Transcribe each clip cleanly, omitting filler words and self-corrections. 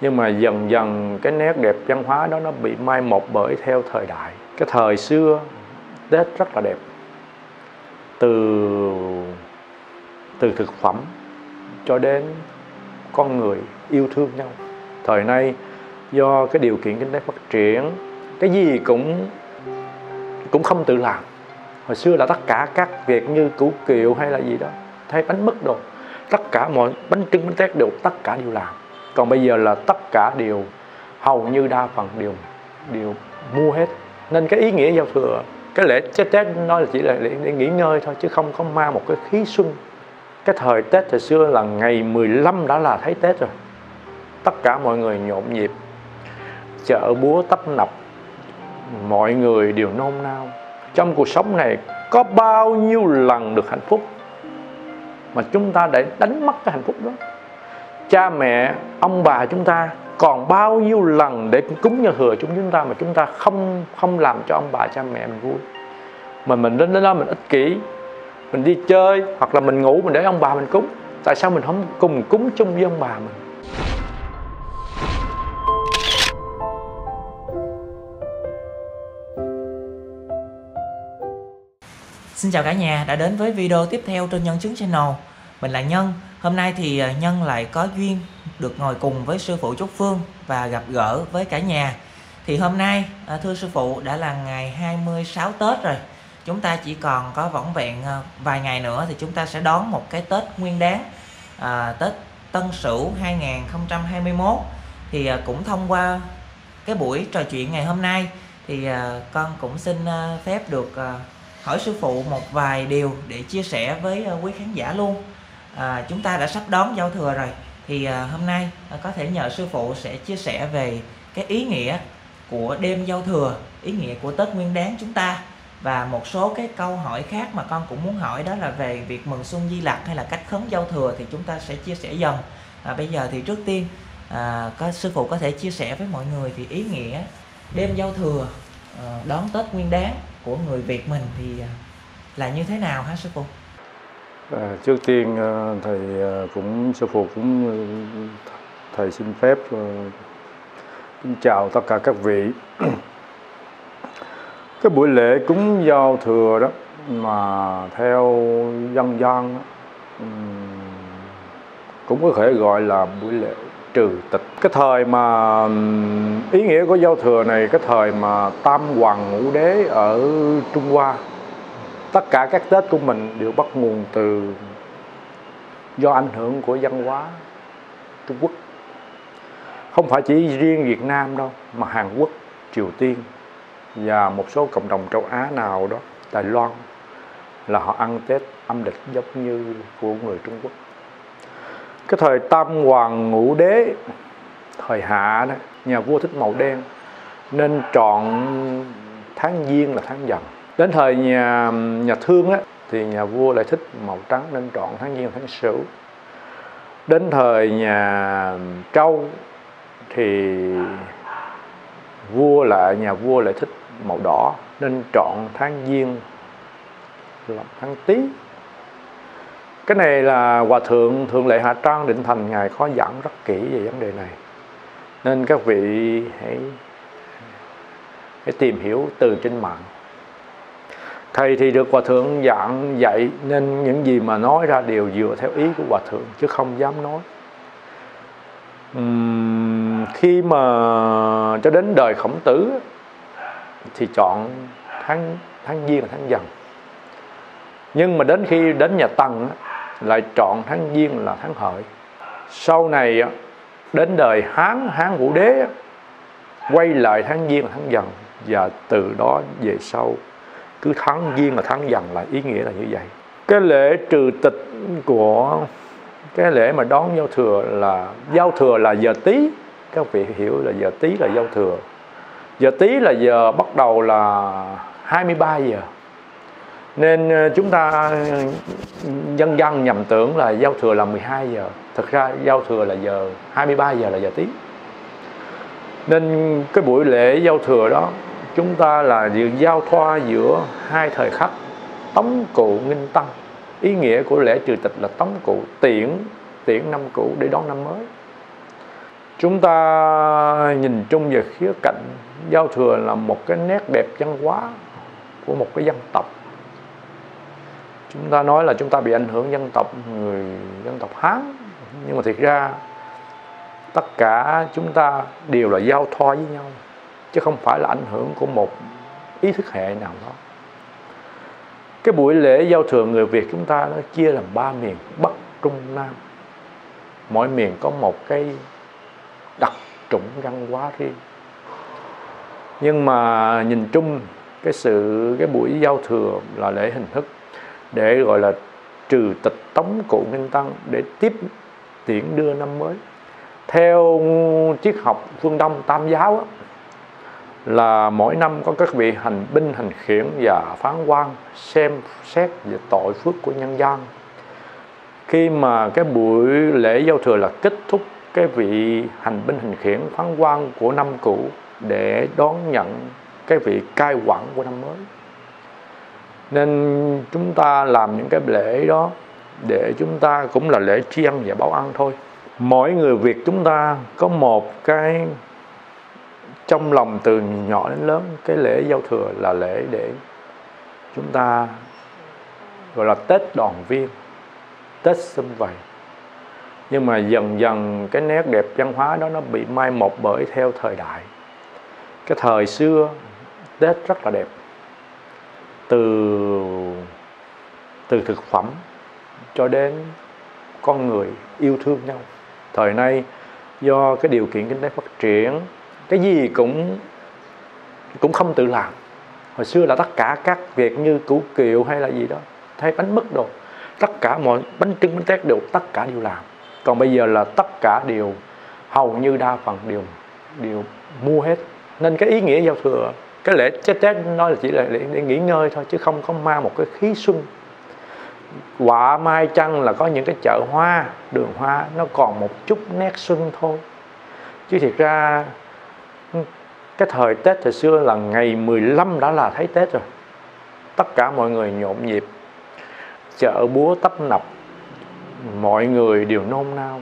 Nhưng mà dần dần cái nét đẹp văn hóa đó nó bị mai một bởi theo thời đại. Cái thời xưa Tết rất là đẹp, từ thực phẩm cho đến con người yêu thương nhau. Thời nay do cái điều kiện kinh tế phát triển, cái gì cũng không tự làm. Hồi xưa là tất cả các việc như củ kiệu hay là gì đó, hay bánh mứt đồ, tất cả mọi bánh trưng bánh tét đều tất cả đều làm. Còn bây giờ là tất cả đều, hầu như đa phần đều mua hết. Nên cái ý nghĩa giao thừa, cái lễ Tết nói là chỉ là để nghỉ ngơi thôi, chứ không có mang một cái khí xuân. Cái thời Tết thời xưa là ngày 15 đã là thấy Tết rồi, tất cả mọi người nhộn nhịp, chợ búa tấp nập, mọi người đều nôn nao. Trong cuộc sống này có bao nhiêu lần được hạnh phúc mà chúng ta để đánh mất cái hạnh phúc đó. Cha mẹ, ông bà chúng ta còn bao nhiêu lần để cúng nhà thừa chúng ta mà chúng ta không làm cho ông bà cha mẹ mình vui. Mình đến đó mình ích kỷ, mình đi chơi hoặc là mình ngủ mình để ông bà mình cúng. Tại sao mình không cùng cúng chung với ông bà mình? Xin chào cả nhà đã đến với video tiếp theo trên Nhân Chứng Channel. Mình là Nhân. Hôm nay thì Nhân lại có duyên được ngồi cùng với sư phụ Chúc Phương và gặp gỡ với cả nhà. Thì hôm nay, thưa sư phụ, đã là ngày 26 Tết rồi. Chúng ta chỉ còn có vỏn vẹn vài ngày nữa thì chúng ta sẽ đón một cái Tết nguyên đáng, Tết Tân Sửu 2021. Thì cũng thông qua cái buổi trò chuyện ngày hôm nay thì con cũng xin phép được hỏi sư phụ một vài điều để chia sẻ với quý khán giả luôn. Chúng ta đã sắp đón giao thừa rồi thì hôm nay có thể nhờ sư phụ sẽ chia sẻ về cái ý nghĩa của đêm giao thừa, ý nghĩa của Tết Nguyên Đán chúng ta, và một số cái câu hỏi khác mà con cũng muốn hỏi, đó là về việc mừng xuân Di Lặc hay là cách khấn giao thừa thì chúng ta sẽ chia sẻ dần. Bây giờ thì trước tiên sư phụ có thể chia sẻ với mọi người thì ý nghĩa đêm giao thừa đón Tết Nguyên Đán của người Việt mình thì là như thế nào hả sư phụ? Trước tiên thầy cũng thầy xin phép kính chào tất cả các vị. Cái buổi lễ cúng giao thừa đó mà theo dân gian cũng có thể gọi là buổi lễ trừ tịch. Cái thời mà ý nghĩa của giao thừa này, cái thời mà Tam Hoàng Ngũ Đế ở Trung Hoa, tất cả các Tết của mình đều bắt nguồn từ do ảnh hưởng của văn hóa Trung Quốc. Không phải chỉ riêng Việt Nam đâu, mà Hàn Quốc, Triều Tiên và một số cộng đồng châu Á nào đó, Đài Loan, là họ ăn Tết âm lịch giống như của người Trung Quốc. Cái thời Tam Hoàng Ngũ Đế, thời Hạ đó, nhà vua thích màu đen nên chọn tháng Giêng là tháng Dần. Đến thời nhà Thương đó, thì nhà vua lại thích màu trắng nên chọn tháng Giêng là tháng Sửu. Đến thời nhà Trâu thì nhà vua lại thích màu đỏ nên chọn tháng Giêng là tháng Tý. Cái này là Hòa Thượng Thượng Lệ Hạ Trang Định Thành Ngài có giảng rất kỹ về vấn đề này. Nên các vị hãy tìm hiểu từ trên mạng. Thầy thì được Hòa Thượng giảng dạy nên những gì mà nói ra đều dựa theo ý của Hòa Thượng chứ không dám nói. Khi mà cho đến đời Khổng Tử thì chọn tháng Giêng là tháng Dần. Nhưng mà đến khi đến nhà Tần lại chọn tháng Giêng là tháng Hợi. Sau này đến đời Hán Vũ Đế quay lại tháng Giêng là tháng Dần, và từ đó về sau cứ tháng Giêng là tháng Dần là ý nghĩa là như vậy. Cái lễ trừ tịch của cái lễ mà đón giao thừa là giờ Tý. Các vị hiểu là giờ Tý là giao thừa. Giờ Tý là giờ bắt đầu là 23 giờ. Nên chúng ta dân gian nhầm tưởng là giao thừa là 12 giờ. Thực ra giao thừa là 23 giờ là giờ Tý. Nên cái buổi lễ giao thừa đó chúng ta là giao thoa giữa hai thời khắc tống cụ nghinh tân. Ý nghĩa của lễ trừ tịch là tống cụ tiễn năm cũ để đón năm mới. Chúng ta nhìn chung về khía cạnh giao thừa là một cái nét đẹp văn hóa của một cái dân tộc. Chúng ta nói là chúng ta bị ảnh hưởng dân tộc Hán, nhưng mà thiệt ra tất cả chúng ta đều là giao thoa với nhau, chứ không phải là ảnh hưởng của một ý thức hệ nào đó. Cái buổi lễ giao thừa người Việt chúng ta nó chia làm 3 miền: Bắc, Trung, Nam. Mỗi miền có một cái đặc trũng văn hóa riêng. Nhưng mà nhìn chung cái buổi giao thừa là lễ hình thức để gọi là trừ tịch tống cụ Nghinh Tăng, để tiếp tiễn đưa năm mới. Theo triết học phương Đông Tam giáo đó, là mỗi năm có các vị hành binh, hành khiển và phán quan xem xét về tội phước của nhân gian. Khi mà cái buổi lễ giao thừa là kết thúc cái vị hành binh, hành khiển, phán quan của năm cũ để đón nhận cái vị cai quản của năm mới. Nên chúng ta làm những cái lễ đó để chúng ta cũng là lễ tri ân và báo ăn thôi. Mỗi người Việt chúng ta có một cái trong lòng từ nhỏ đến lớn, cái lễ giao thừa là lễ để chúng ta gọi là Tết đoàn viên, Tết sum vầy. Nhưng mà dần dần cái nét đẹp văn hóa đó nó bị mai một bởi theo thời đại. Cái thời xưa Tết rất là đẹp, từ thực phẩm cho đến con người yêu thương nhau. Thời nay do cái điều kiện kinh tế phát triển, cái gì cũng không tự làm. Hồi xưa là tất cả các việc như củ kiệu hay là gì đó, hay bánh mứt đồ, tất cả mọi bánh trưng, bánh tét đều tất cả đều làm. Còn bây giờ là tất cả đều, hầu như đa phần đều mua hết. Nên cái ý nghĩa giao thừa, cái lễ Tết nói là chỉ là để nghỉ ngơi thôi, chứ không có mang một cái khí xuân. Họa mai chăng là có những cái chợ hoa, đường hoa nó còn một chút nét xuân thôi. Chứ thiệt ra cái thời Tết thời xưa là ngày 15 đã là thấy Tết rồi. Tất cả mọi người nhộn nhịp, chợ búa tấp nập, mọi người đều nôn nao.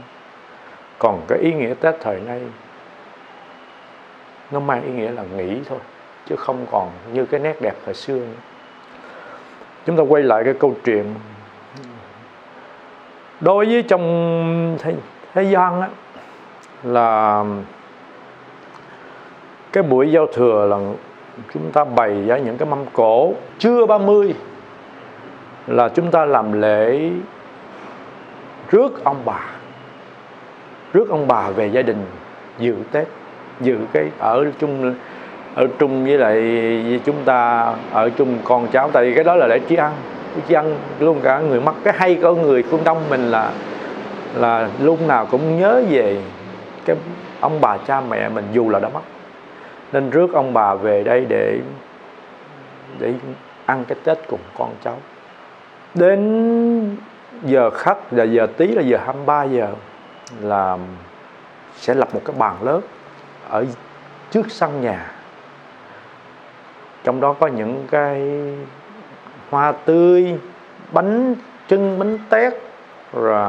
Còn cái ý nghĩa Tết thời nay nó mang ý nghĩa là nghỉ thôi, chứ không còn như cái nét đẹp thời xưa nữa. Chúng ta quay lại cái câu chuyện. Đối với trong thế gian á, là cái buổi giao thừa là chúng ta bày ra những cái mâm cỗ. Trưa 30 là chúng ta làm lễ rước ông bà, về gia đình dự Tết, dự cái ở chung với lại chúng ta ở chung con cháu. Tại vì cái đó là lễ tri ân luôn cả người mất. Cái hay của người phương Đông mình là lúc nào cũng nhớ về cái ông bà cha mẹ mình dù là đã mất, nên rước ông bà về đây để ăn cái Tết cùng con cháu. Đến giờ khắc là giờ Tý, là giờ 23 giờ là sẽ lập một cái bàn lớn ở trước sân nhà. Trong đó có những cái hoa tươi, bánh trưng, bánh tét, rồi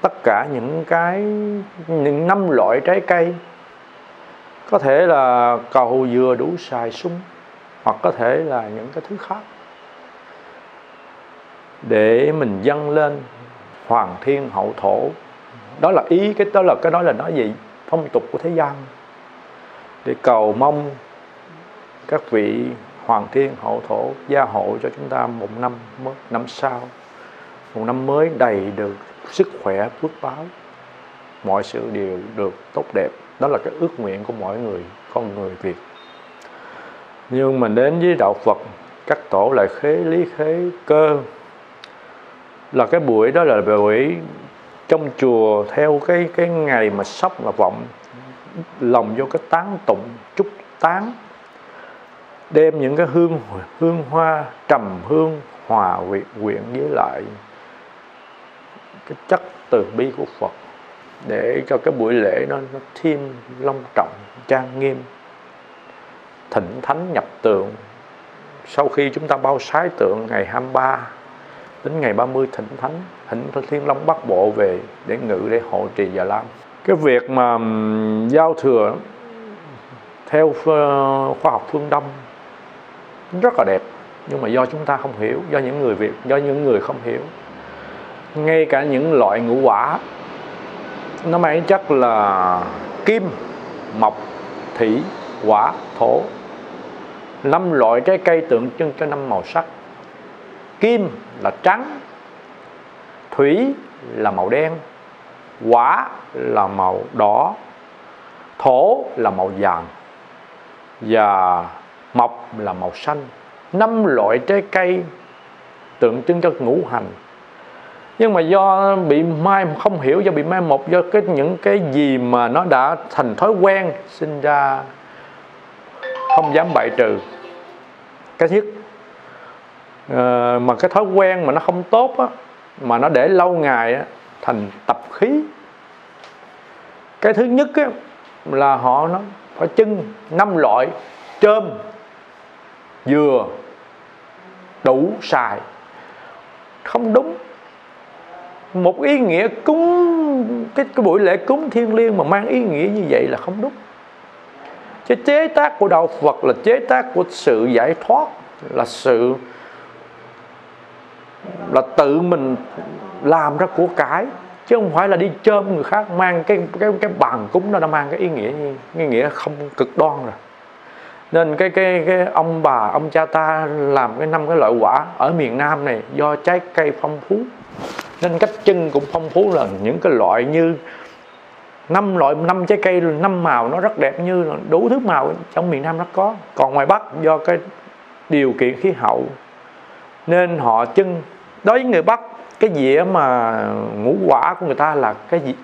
tất cả những 5 loại trái cây. Có thể là cầu dừa, đủ xài, sung, hoặc có thể là những cái thứ khác, để mình dâng lên hoàng thiên hậu thổ. Đó là ý cái đó là nói về phong tục của thế gian, để cầu mong các vị hoàng thiên hậu thổ gia hộ cho chúng ta một năm sau, một năm mới đầy được sức khỏe, phước báo, mọi sự đều được tốt đẹp. Đó là cái ước nguyện của mỗi người con người Việt. Nhưng mình đến với đạo Phật, các tổ lại khế lý khế cơ, là cái buổi đó là buổi trong chùa theo cái ngày mà sắp là vọng lòng vô cái tán tụng, chúc tán, đem những cái hương hoa trầm hương hòa quyện với lại cái chất từ bi của Phật, để cho cái buổi lễ nó thêm long trọng, trang nghiêm, thỉnh thánh nhập tượng. Sau khi chúng ta bao sái tượng ngày 23 đến ngày 30, thỉnh thánh, thỉnh Thiên Long Bát Bộ về để ngự, để hộ trì Già Lam. Cái việc mà giao thừa theo khoa học phương Đông rất là đẹp, nhưng mà do chúng ta không hiểu, do những người Việt, do những người không hiểu. Ngay cả những loại ngũ quả nó mang chất là kim, mộc, thủy, hỏa, thổ, 5 loại trái cây tượng trưng cho 5 màu sắc. Kim là trắng, thủy là màu đen, hỏa là màu đỏ, thổ là màu vàng và mộc là màu xanh. 5 loại trái cây tượng trưng cho ngũ hành. Nhưng mà do bị mai không hiểu, do bị mai một, do những cái gì mà nó đã thành thói quen, sinh ra không dám bại trừ. Cái nhất mà cái thói quen mà nó không tốt á, mà nó để lâu ngày á, thành tập khí. Cái thứ nhất á, là họ nó phải chưng 5 loại trơm, dừa, đủ, xài. Không đúng. Một ý nghĩa cúng, cái buổi lễ cúng thiêng liêng mà mang ý nghĩa như vậy là không đúng. Cái chế tác của đạo Phật là chế tác của sự giải thoát, là sự là tự mình làm ra của cải, chứ không phải là đi chơm người khác. Mang cái bàn cúng nó đã mang cái ý nghĩa như, ý nghĩa không cực đoan rồi. Nên cái ông bà, ông cha ta làm cái 5 cái loại quả ở miền Nam này, do trái cây phong phú nên cách chân cũng phong phú, là những cái loại như 5 loại, 5 trái cây, 5 màu nó rất đẹp, như là đủ thứ màu trong miền Nam nó có. Còn ngoài Bắc do cái điều kiện khí hậu nên họ chưng. Đối với người Bắc, cái dĩa mà ngũ quả của người ta là cái gì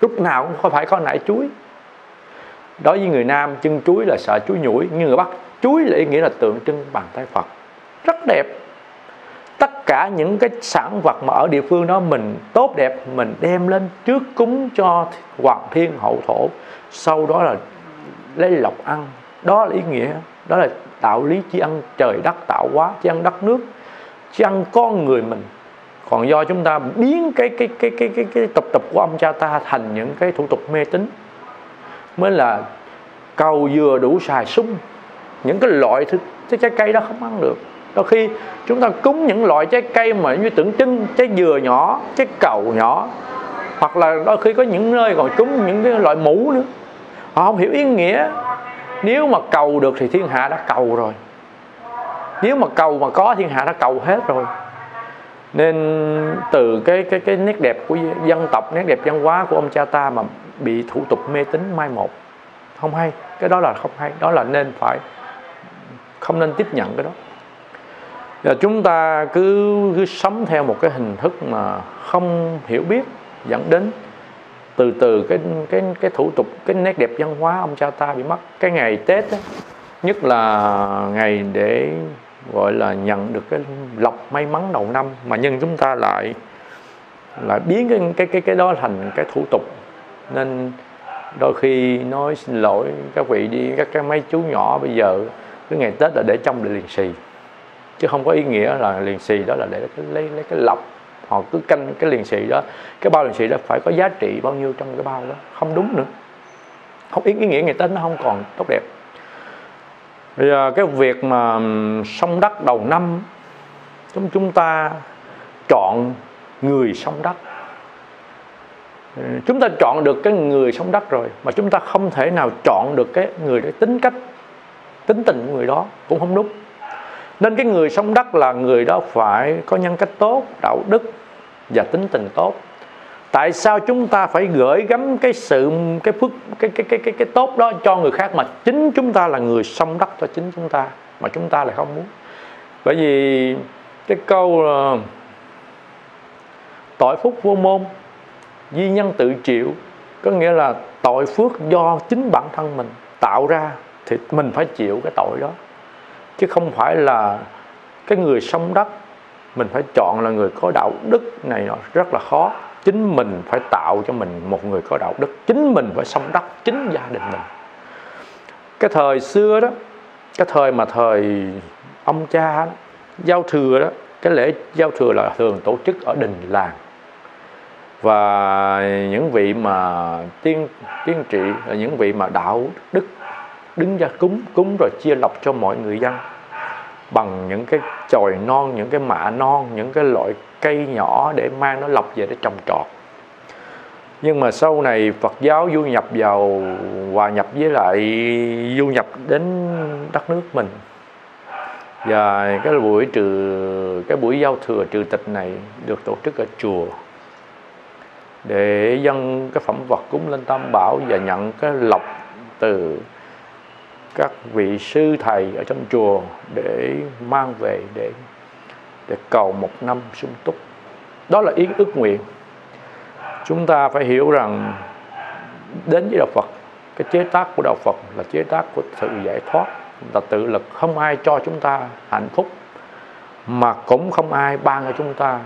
lúc nào cũng phải có nải chuối. Đối với người Nam, chưng chuối là sợ chuối nhủi. Nhưng người Bắc, chuối là ý nghĩa là tượng trưng bàn tay Phật, rất đẹp. Tất cả những cái sản vật mà ở địa phương đó mình tốt đẹp, mình đem lên trước cúng cho hoàng thiên hậu thổ, sau đó là lấy lộc ăn. Đó là ý nghĩa, đó là đạo lý tri ân trời đất tạo hóa, tri ân đất nước, tri ân con người mình. Còn do chúng ta biến cái tập tục của ông cha ta thành những cái thủ tục mê tín, mới là cầu dừa đủ xài sung, những cái loại trái cây đó không ăn được. Đôi khi chúng ta cúng những loại trái cây mà như tượng trưng, trái dừa nhỏ, trái cầu nhỏ, hoặc là đôi khi có những nơi còn cúng những cái loại mũ nữa. Họ không hiểu ý nghĩa. Nếu mà cầu được thì thiên hạ đã cầu rồi, nếu mà cầu mà có thiên hạ đã cầu hết rồi. Nên từ cái nét đẹp của dân tộc, nét đẹp văn hóa của ông cha ta mà bị thủ tục mê tín mai một, không hay. Cái đó là không hay, đó là nên phải, không nên tiếp nhận cái đó. Và chúng ta cứ sống theo một cái hình thức mà không hiểu biết, dẫn đến từ từ cái thủ tục, cái nét đẹp văn hóa ông cha ta bị mất. Cái ngày Tết đó, nhất là ngày để gọi là nhận được cái lộc may mắn đầu năm, mà nhân chúng ta lại biến cái đó thành cái thủ tục. Nên đôi khi nói xin lỗi các vị đi, các mấy chú nhỏ bây giờ cái ngày Tết là để trong để lì xì, chứ không có ý nghĩa là lì xì đó là để lấy cái lọc. Họ cứ canh cái lì xì đó, cái bao lì xì đó phải có giá trị bao nhiêu trong cái bao đó, không đúng nữa. Không, ý nghĩa ngày Tết nó không còn tốt đẹp. Bây giờ cái việc mà xông đất đầu năm, chúng ta chọn người xông đất. Chúng ta chọn được cái người xông đất rồi, mà chúng ta không thể nào chọn được cái người để tính cách, tính tình của người đó cũng không đúng. Nên cái người xông đất là người đó phải có nhân cách tốt, đạo đức và tính tình tốt. Tại sao chúng ta phải gửi gắm cái sự cái tốt đó cho người khác, mà chính chúng ta là người xông đất cho chính chúng ta mà chúng ta lại không muốn? Bởi vì cái câu tội phúc vô môn, duy nhân tự chịu, có nghĩa là tội phước do chính bản thân mình tạo ra thì mình phải chịu cái tội đó, chứ không phải là cái người xông đất mình phải chọn là người có đạo đức này nọ, rất là khó. Chính mình phải tạo cho mình một người có đạo đức, chính mình phải xông đất chính gia đình mình. Cái thời xưa đó, cái thời mà thời ông cha đó, giao thừa đó, cái lễ giao thừa là thường tổ chức ở đình làng. Và những vị mà tiên trị, những vị mà đạo đức đứng ra cúng rồi chia lọc cho mọi người dân bằng những cái chồi non, những cái mạ non, những cái loại cây nhỏ để mang nó lọc về để trồng trọt. Nhưng mà sau này Phật giáo du nhập đến đất nước mình. Và cái buổi giao thừa trừ tịch này được tổ chức ở chùa để dâng cái phẩm vật cúng lên Tam Bảo và nhận cái lộc từ các vị sư thầy ở trong chùa để mang về để cầu một năm sung túc. Đó là ý ước nguyện. Chúng ta phải hiểu rằng đến với Đạo Phật, cái chế tác của Đạo Phật là chế tác của sự giải thoát, là tự lực. Không ai cho chúng ta hạnh phúc, mà cũng không ai ban cho chúng ta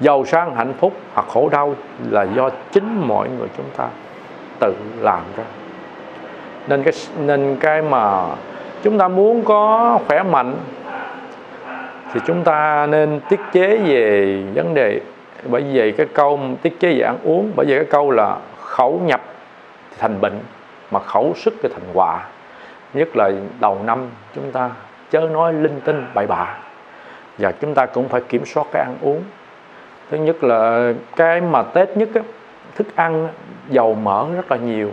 giàu sang hạnh phúc hoặc khổ đau là do chính mọi người chúng ta tự làm ra. Nên cái mà chúng ta muốn có khỏe mạnh thì chúng ta nên tiết chế về vấn đề, bởi vì cái câu tiết chế về ăn uống, bởi vì cái câu là khẩu nhập thành bệnh mà khẩu sức thì thành họa. Nhất là đầu năm chúng ta chớ nói linh tinh bậy bạ, và chúng ta cũng phải kiểm soát cái ăn uống. Thứ nhất là cái mà Tết nhất á, thức ăn dầu mỡ rất là nhiều,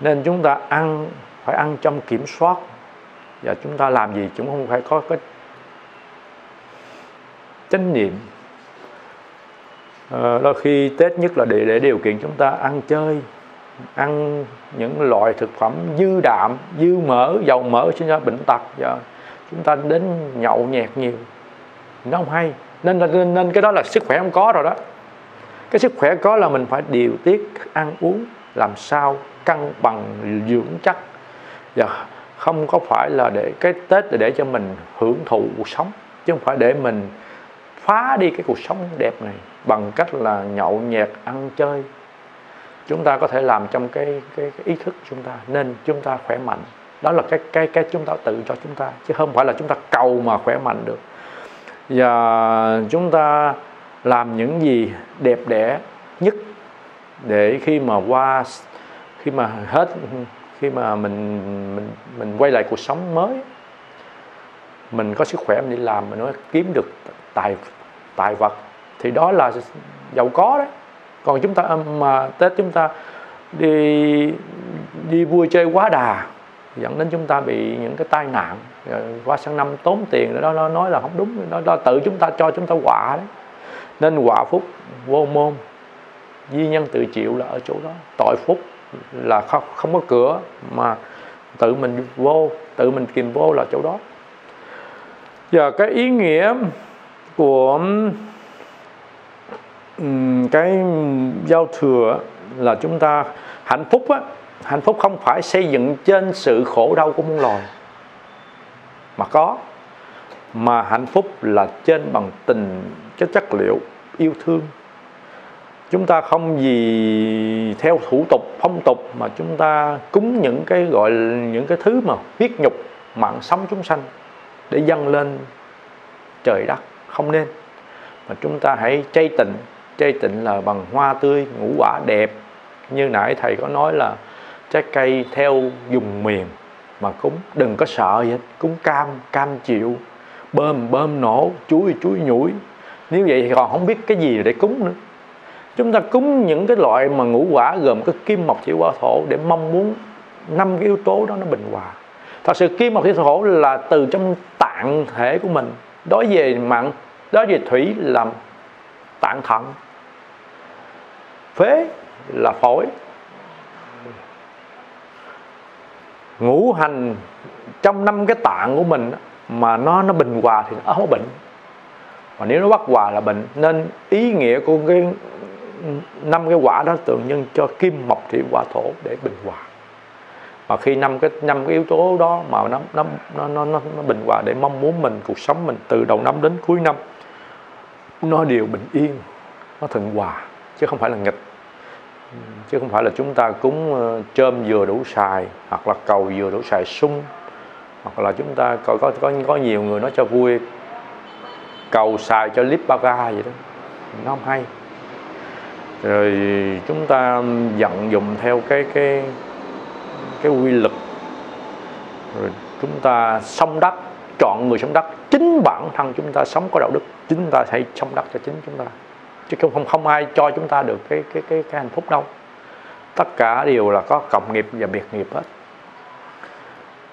nên chúng ta phải ăn trong kiểm soát. Và chúng ta làm gì chúng không phải có cái chánh niệm. Đôi khi Tết nhất là để điều kiện chúng ta ăn chơi, ăn những loại thực phẩm dư đạm, dư mỡ, dầu mỡ sinh ra bệnh tật. Và chúng ta đến nhậu nhẹt nhiều, nó không hay. Nên cái đó là sức khỏe không có rồi đó. Cái sức khỏe có là mình phải điều tiết ăn uống làm sao cân bằng dưỡng chất, và không có phải là để cái Tết để cho mình hưởng thụ cuộc sống, chứ không phải để mình phá đi cái cuộc sống đẹp này bằng cách là nhậu nhẹt ăn chơi. Chúng ta có thể làm trong cái ý thức chúng ta, nên chúng ta khỏe mạnh. Đó là cái chúng ta tự cho chúng ta, chứ không phải là chúng ta cầu mà khỏe mạnh được. Và chúng ta làm những gì đẹp đẽ nhất để khi mà mình quay lại cuộc sống mới, mình có sức khỏe mình đi làm, mình nói kiếm được tài vật thì đó là giàu có đấy. Còn chúng ta mà Tết chúng ta đi vui chơi quá đà, dẫn đến chúng ta bị những cái tai nạn, qua sang năm tốn tiền, đó nó nói là không đúng, đó tự chúng ta cho chúng ta họa đấy. Nên họa phúc vô môn, duy nhân tự chịu là ở chỗ đó. Tội phúc là không có cửa mà tự mình vô, tự mình kìm vô là chỗ đó. Giờ cái ý nghĩa của cái giao thừa là chúng ta hạnh phúc á. Hạnh phúc không phải xây dựng trên sự khổ đau của muôn loài mà hạnh phúc là trên bằng tình, cái chất liệu yêu thương. Chúng ta không vì theo thủ tục phong tục mà chúng ta cúng những cái gọi những cái thứ mà huyết nhục mạng sống chúng sanh để dâng lên trời đất, không nên. Mà chúng ta hãy chay tịnh là bằng hoa tươi, ngũ quả đẹp. Như nãy thầy có nói là trái cây theo vùng miền mà cúng, đừng có sợ gì hết. Cúng cam chịu, bơm nổ, chuối nhủi. Nếu vậy thì còn không biết cái gì để cúng nữa. Chúng ta cúng những cái loại mà ngũ quả gồm cái kim mộc thủy hỏa thổ để mong muốn năm cái yếu tố đó nó bình hòa. Thật sự kim mộc thủy hỏa thổ là từ trong tạng thể của mình, đối về mặn, đối về thủy làm tạng thận, phế là phổi, ngũ hành trong năm cái tạng của mình mà nó bình hòa thì nó không có bệnh, mà nếu nó bất hòa là bệnh. Nên ý nghĩa của cái năm cái quả đó tượng trưng cho kim mộc thủy hỏa thổ để bình hòa. Mà khi năm cái yếu tố đó mà nó bình hòa để mong muốn mình cuộc sống mình từ đầu năm đến cuối năm nó đều bình yên, nó thuận hòa, chứ không phải là nghịch. Chứ không phải là chúng ta cúng chơm vừa đủ xài, hoặc là cầu vừa đủ xài sung, hoặc là chúng ta có nhiều người nói cho vui cầu xài cho lip baga vậy đó, nó không hay. Rồi chúng ta vận dụng theo cái quy lực, rồi chúng ta sống đắc, chọn người sống đắc. Chính bản thân chúng ta sống có đạo đức, chúng ta hãy sống đắc cho chính chúng ta, chứ không ai cho chúng ta được cái hạnh phúc đâu. Tất cả đều là có cộng nghiệp và biệt nghiệp hết.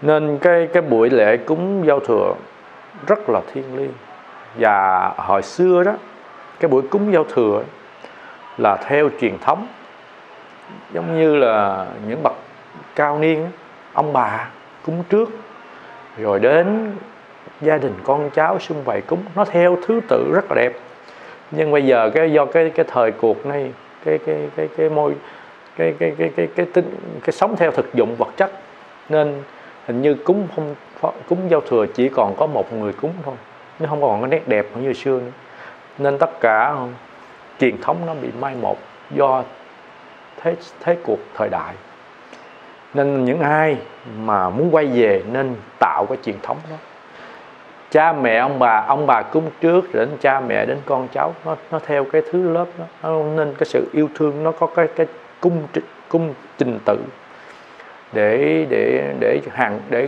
Nên cái buổi lễ cúng giao thừa rất là thiêng liêng. Và hồi xưa đó, cái buổi cúng giao thừa là theo truyền thống, giống như là những bậc cao niên, ông bà cúng trước, rồi đến gia đình con cháu xung vầy cúng. Nó theo thứ tự rất là đẹp. Nhưng bây giờ do cái thời cuộc này, cái sống theo thực dụng vật chất, nên hình như cúng giao thừa chỉ còn có một người cúng thôi, nó không còn cái nét đẹp như xưa nữa. Nên tất cả truyền thống nó bị mai một do thế cuộc thời đại. Nên những ai mà muốn quay về nên tạo cái truyền thống đó. Cha mẹ ông bà cúng trước, đến cha mẹ, đến con cháu, nó theo cái thứ lớp đó. Nên cái sự yêu thương nó có cái cung trình tự để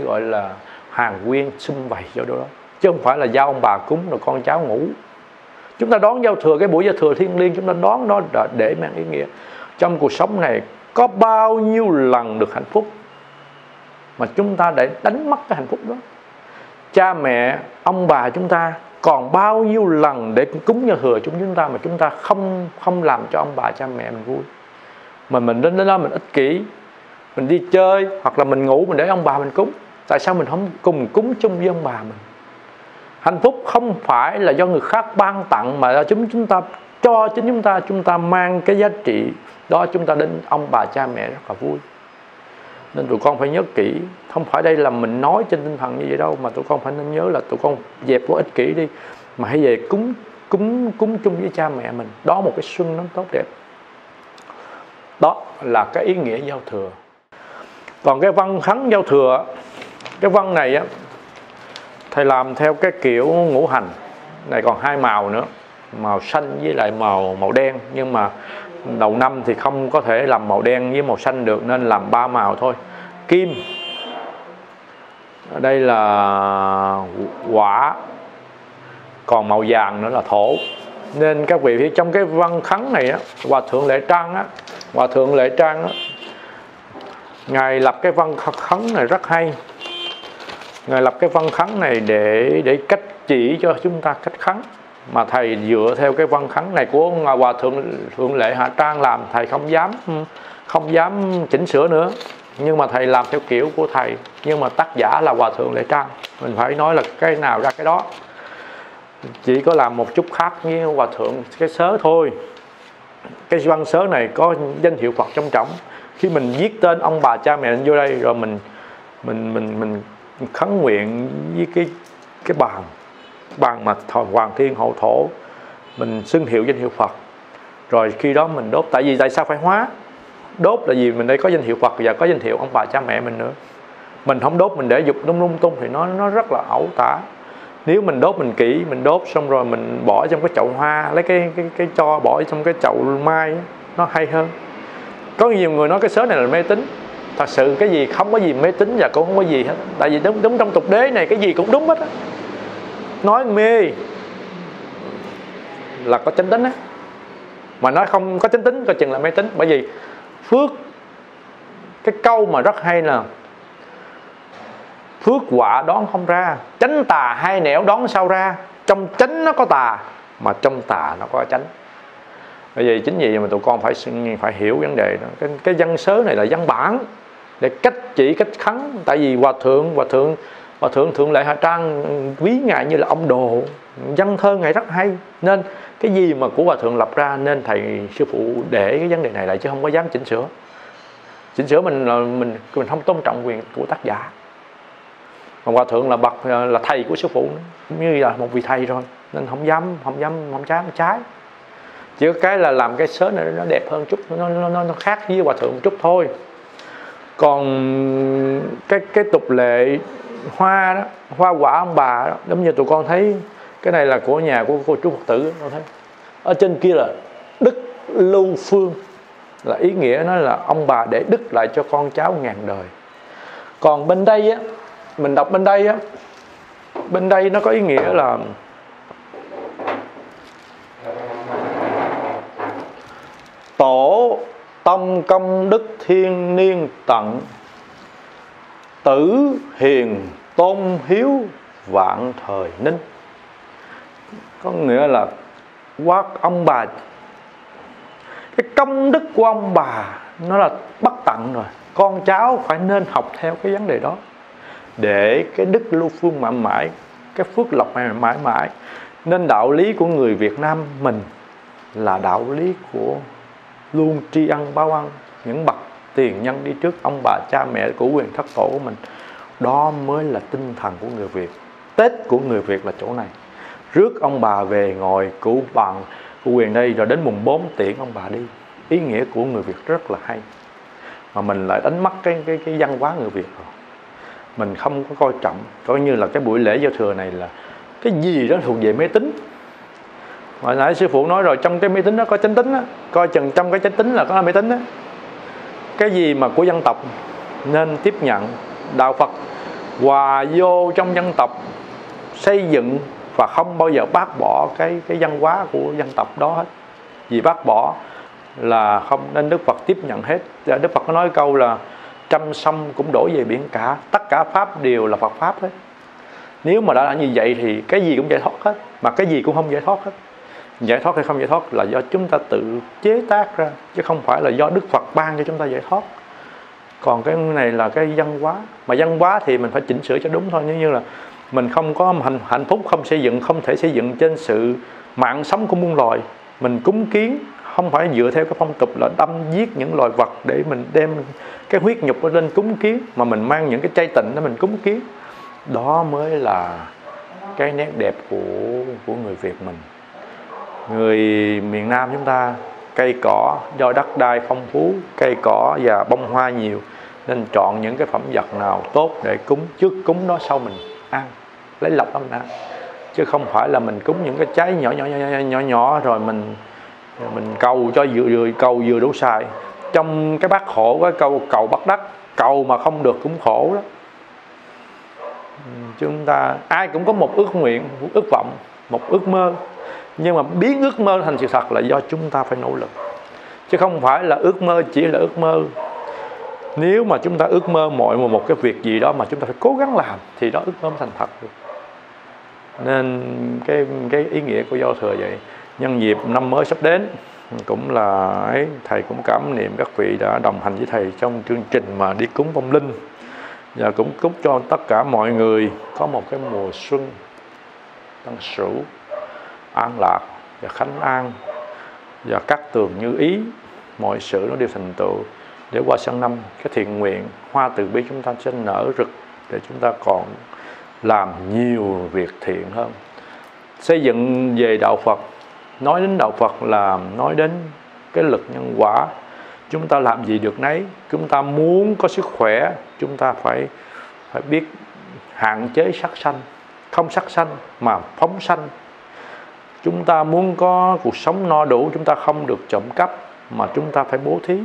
gọi là hàng quyên xung vầy chỗ đó, chứ không phải là giao ông bà cúng rồi con cháu ngủ. Chúng ta đón giao thừa, cái buổi giao thừa thiêng liêng, chúng ta đón nó để mang ý nghĩa. Trong cuộc sống này có bao nhiêu lần được hạnh phúc mà chúng ta để đánh mất cái hạnh phúc đó. Cha mẹ, ông bà chúng ta còn bao nhiêu lần để cúng giao thừa chúng ta mà chúng ta không làm cho ông bà cha mẹ mình vui, mà mình đến đó mình ích kỷ, mình đi chơi hoặc là mình ngủ, mình để ông bà mình cúng. Tại sao mình không cùng cúng chung với ông bà mình? Hạnh phúc không phải là do người khác ban tặng, mà là chúng ta cho chính chúng ta mang cái giá trị đó chúng ta đến ông bà cha mẹ rất là vui. Nên tụi con phải nhớ kỹ, không phải đây là mình nói trên tinh thần như vậy đâu, mà tụi con phải nên nhớ là tụi con dẹp qua ích kỷ đi, mà hãy về cúng chung với cha mẹ mình. Đó một cái xuân nó tốt đẹp. Đó là cái ý nghĩa giao thừa. Còn cái văn khấn giao thừa, cái văn này á, thầy làm theo cái kiểu ngũ hành này, còn hai màu nữa, màu xanh với lại màu đen. Nhưng mà đầu năm thì không có thể làm màu đen với màu xanh được, nên làm ba màu thôi. Kim ở đây là hỏa, còn màu vàng nữa là thổ. Nên các vị, trong cái văn khấn này á, Hòa Thượng Lệ Trang á, Ngài lập cái văn khấn này rất hay. Ngài lập cái văn khấn này để cách chỉ cho chúng ta cách khấn. Mà thầy dựa theo cái văn khấn này của Hòa Thượng Lệ Hạ Trang làm, thầy không dám chỉnh sửa nữa. Nhưng mà thầy làm theo kiểu của thầy, nhưng mà tác giả là Hòa Thượng Lệ Trang, mình phải nói là cái nào ra cái đó. Chỉ có làm một chút khác với Hòa Thượng cái sớ thôi. Cái văn sớ này có danh hiệu Phật trong trọng. Khi mình viết tên ông bà cha mẹ vô đây rồi mình khấn nguyện với cái bàn mà Hoàng Thiên Hậu Thổ, mình xưng hiệu danh hiệu Phật. Rồi khi đó mình đốt, tại sao phải hóa? Đốt là vì mình đây có danh hiệu Phật và có danh hiệu ông bà cha mẹ mình nữa. Mình không đốt, mình để dục lung tung thì nó rất là ẩu tả. Nếu mình đốt mình kỹ, mình đốt xong rồi mình bỏ trong cái chậu hoa, lấy cái cho bỏ trong cái chậu mai, nó hay hơn. Có nhiều người nói cái sớ này là mê tín. Thật sự cái gì không có gì mê tín và cũng không có gì hết. Tại vì đúng trong tục đế này cái gì cũng đúng hết á. Nói mê là có chánh tín á, mà nói không có chánh tín coi chừng là mê tín. Bởi vì phước, cái câu mà rất hay là phước họa đón không ra, chánh tà hai nẻo đón sao ra. Trong chánh nó có tà, mà trong tà nó có chánh. Bởi vì chính vì mà tụi con phải hiểu vấn đề đó. Cái văn sớ này là văn bản để cách chỉ cách khấn. Tại vì Hòa Thượng Lệ Hạ Trang ví Ngài như là ông đồ, văn thơ Ngài rất hay. Nên cái gì mà của Hòa Thượng lập ra, nên thầy sư phụ để cái vấn đề này lại, chứ không có dám chỉnh sửa. Chỉnh sửa mình không tôn trọng quyền của tác giả. Mà Hòa Thượng là bậc là thầy của sư phụ, như là một vị thầy rồi, nên không dám trái. Chỉ có cái là làm cái sớ này nó đẹp hơn chút, nó khác với Hòa Thượng một chút thôi. Còn cái tục lệ hoa đó, hoa quả ông bà đó, giống như tụi con thấy Cái này là của nhà của cô chú Phật tử. Ở trên kia là Đức Lưu Phương, là ý nghĩa nó là ông bà để đức lại cho con cháu ngàn đời. Còn bên đây á, mình đọc bên đây á, bên đây nó có ý nghĩa là tổ tông công đức thiên niên tận, tử hiền tôn hiếu vạn thời ninh. Có nghĩa là quát ông bà, cái công đức của ông bà nó là bất tận rồi, con cháu phải nên học theo cái vấn đề đó để cái đức lưu phương mãi mãi, cái phước lộc mãi mãi. Nên đạo lý của người Việt Nam mình là đạo lý của luôn tri ân báo ân những bậc tiền nhân đi trước, ông bà cha mẹ của quyền thất tổ của mình. Đó mới là tinh thần của người Việt. Tết của người Việt là chỗ này, rước ông bà về ngồi cụ bằng của quyền đây, rồi đến mùng 4 tiễn ông bà đi. Ý nghĩa của người Việt rất là hay, mà mình lại đánh mất cái văn hóa người Việt rồi. Mình không có coi trọng, coi như là cái buổi lễ giao thừa này là cái gì đó thuộc về mê tín. Hồi nãy sư phụ nói rồi, trong cái mê tín đó có chánh tín á, coi chừng trong cái chánh tín là có mê tín á. Cái gì mà của dân tộc nên tiếp nhận, đạo Phật hòa vô trong dân tộc, xây dựng và không bao giờ bác bỏ cái văn hóa của dân tộc đó hết. Vì bác bỏ là không, nên Đức Phật tiếp nhận hết. Đức Phật có nói câu là trăm sông cũng đổ về biển cả, tất cả pháp đều là Phật pháp hết. Nếu mà đã như vậy thì cái gì cũng giải thoát hết, mà cái gì cũng không giải thoát hết. Giải thoát hay không giải thoát là do chúng ta tự chế tác ra, chứ không phải là do Đức Phật ban cho chúng ta giải thoát. Còn cái này là cái văn hóa, mà văn hóa thì mình phải chỉnh sửa cho đúng thôi. Nếu như là mình không có hạnh phúc, không thể xây dựng trên sự mạng sống của muôn loài. Mình cúng kiến không phải dựa theo cái phong tục là đâm giết những loài vật để mình đem cái huyết nhục lên cúng kiến, mà mình mang những cái chay tịnh để mình cúng kiến. Đó mới là cái nét đẹp của người Việt mình. Người miền Nam chúng ta cây cỏ, do đất đai phong phú, cây cỏ và bông hoa nhiều, nên chọn những cái phẩm vật nào tốt để cúng, trước cúng nó sau mình ăn, lấy lọc ăn, chứ không phải là mình cúng những cái trái nhỏ rồi mình cầu cho vừa cầu vừa đủ xài. Trong cái bát khổ cái câu cầu bắt đắc, cầu mà không được cũng khổ đó. Chúng ta ai cũng có một ước nguyện, một ước vọng, một ước mơ, nhưng mà biến ước mơ thành sự thật là do chúng ta phải nỗ lực, chứ không phải là ước mơ chỉ là ước mơ. Nếu mà chúng ta ước mơ mọi một cái việc gì đó mà chúng ta phải cố gắng làm thì đó ước mơ mới thành thật được. Nên cái ý nghĩa của giao thừa vậy. Nhân dịp năm mới sắp đến cũng là ấy, thầy cũng cảm niệm các vị đã đồng hành với thầy trong chương trình mà đi cúng vong linh, và cũng chúc cho tất cả mọi người có một cái mùa xuân Tân Sửu an lạc và khánh an, và các tường như ý, mọi sự nó đều thành tựu. Để qua sang năm, cái thiện nguyện hoa từ bi chúng ta sẽ nở rực, để chúng ta còn làm nhiều việc thiện hơn. Xây dựng về đạo Phật, nói đến đạo Phật là nói đến cái lực nhân quả. Chúng ta làm gì được nấy. Chúng ta muốn có sức khỏe, chúng ta phải biết hạn chế sát sanh, không sát sanh mà phóng sanh. Chúng ta muốn có cuộc sống no đủ, chúng ta không được trộm cắp, mà chúng ta phải bố thí.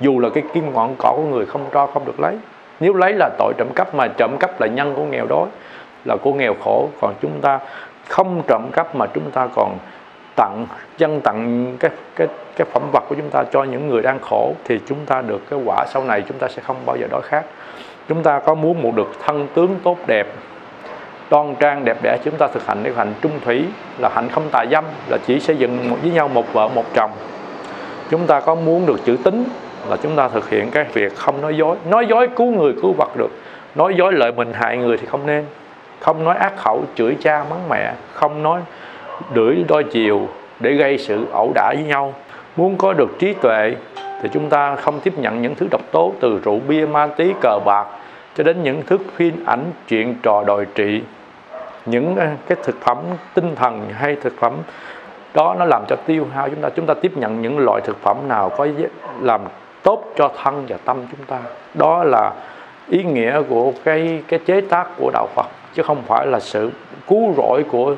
Dù là cái kim ngọn cỏ của người không cho không được lấy. Nếu lấy là tội trộm cắp, mà trộm cắp là nhân của nghèo đói, là của nghèo khổ. Còn chúng ta không trộm cắp mà chúng ta còn dân tặng cái phẩm vật của chúng ta cho những người đang khổ, thì chúng ta được cái quả sau này chúng ta sẽ không bao giờ đói khát. Chúng ta có muốn một được thân tướng tốt đẹp, đoan trang đẹp đẽ, chúng ta thực hành cái hạnh trung thủy, là hạnh không tà dâm, là chỉ xây dựng với nhau một vợ một chồng. Chúng ta có muốn được chữ tín, là chúng ta thực hiện cái việc không nói dối. Nói dối cứu người cứu vật được, nói dối lợi mình hại người thì không nên. Không nói ác khẩu, chửi cha mắng mẹ, không nói đưởi đôi chiều để gây sự ẩu đả với nhau. Muốn có được trí tuệ thì chúng ta không tiếp nhận những thứ độc tố, từ rượu bia, ma túy, cờ bạc cho đến những thứ phim ảnh, chuyện trò đồi trụy. Những cái thực phẩm tinh thần hay thực phẩm đó nó làm cho tiêu hao chúng ta. Chúng ta tiếp nhận những loại thực phẩm nào có làm tốt cho thân và tâm chúng ta. Đó là ý nghĩa của cái chế tác của đạo Phật, chứ không phải là sự cứu rỗi của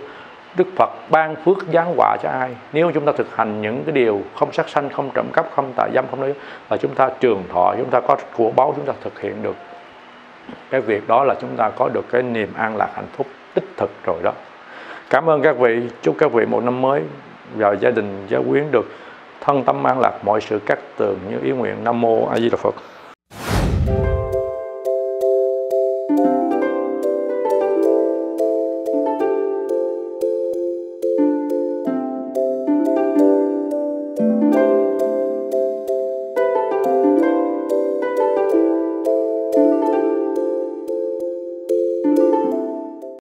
Đức Phật ban phước giáng họa cho ai? Nếu chúng ta thực hành những cái điều không sát sanh, không trộm cắp, không tà dâm, không nói, và chúng ta trường thọ, chúng ta có của báu, chúng ta thực hiện được cái việc đó là chúng ta có được cái niềm an lạc hạnh phúc đích thực rồi đó. Cảm ơn các vị, chúc các vị một năm mới và gia đình, gia quyến được thân tâm an lạc, mọi sự cát tường như ý nguyện. Nam mô A Di Đà Phật.